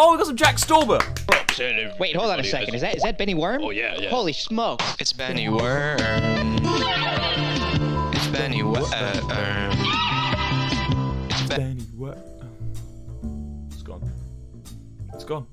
Oh, we got some Jack Stauber. Wait, hold on a second. Is that Benny Worm? Oh yeah. Holy smokes! It's Benny Worm. It's Benny Worm. It's Benny Worm. It's gone. It's gone.